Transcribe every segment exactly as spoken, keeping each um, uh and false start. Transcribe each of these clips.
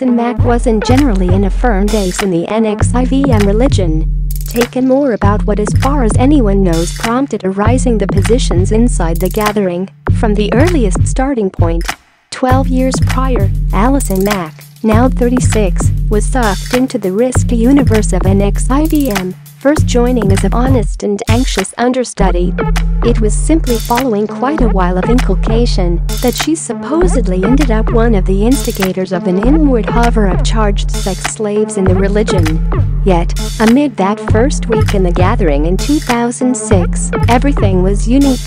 Allison Mack wasn't generally an affirmed ace in the N X I V M religion. Taken more about what as far as anyone knows prompted a rising the positions inside the gathering, from the earliest starting point. Twelve years prior, Allison Mack, now thirty-six, was sucked into the risky universe of N X I V M, first joining as an honest and anxious understudy. It was simply following quite a while of inculcation that she supposedly ended up one of the instigators of an inward hover of charged sex slaves in the religion. Yet, amid that first week in the gathering in two thousand six, everything was unique.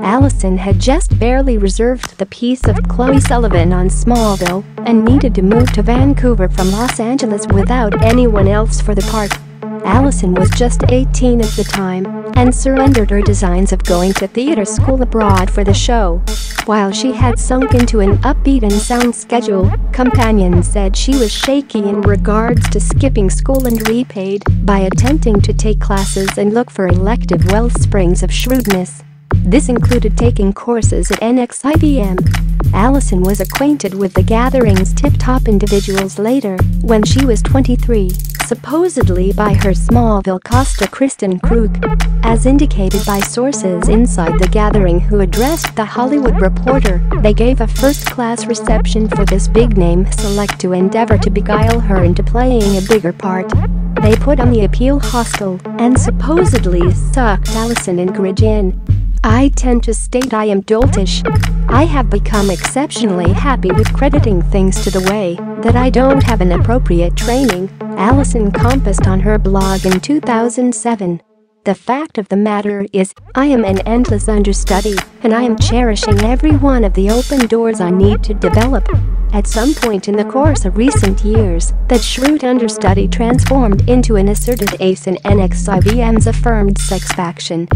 Allison had just barely reserved the piece of Chloe Sullivan on Smallville and needed to move to Vancouver from Los Angeles without anyone else for the part. Allison was just eighteen at the time and surrendered her designs of going to theater school abroad for the show. While she had sunk into an upbeat and sound schedule, companions said she was shaky in regards to skipping school and repaid by attempting to take classes and look for elective wellsprings of shrewdness. This included taking courses at N X I V M. Allison was acquainted with the gathering's tip-top individuals later, when she was twenty-three, supposedly by her Smallville Costa Kristen Kreuk, as indicated by sources inside the gathering who addressed The Hollywood Reporter. They gave a first-class reception for this big-name select to endeavor to beguile her into playing a bigger part. They put on the appeal hostel and supposedly sucked Allison and Kreuk in. I tend to state I am doltish. I have become exceptionally happy with crediting things to the way that I don't have an appropriate training, Allison compassed on her blog in two thousand seven. The fact of the matter is, I am an endless understudy, and I am cherishing every one of the open doors I need to develop. At some point in the course of recent years, that shrewd understudy transformed into an asserted ace in N X I V M's affirmed sex faction.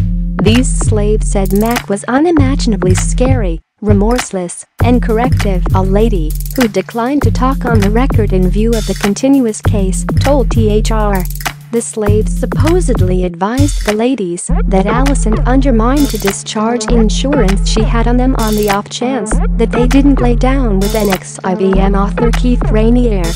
These slaves said Mack was unimaginably scary, remorseless, and corrective. A lady, who declined to talk on the record in view of the continuous case, told T H R. The slaves supposedly advised the ladies that Allison undermined to discharge insurance she had on them on the off chance that they didn't lay down with N X I V M author Keith Raniere.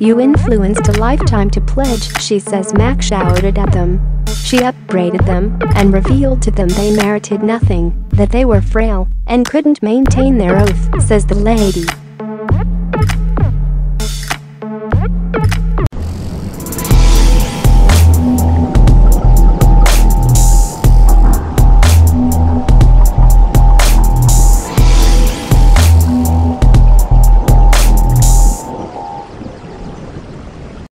"You influenced a lifetime to pledge," she says Mack shouted at them. She upbraided them and revealed to them they merited nothing, that they were frail and couldn't maintain their oath, says the lady.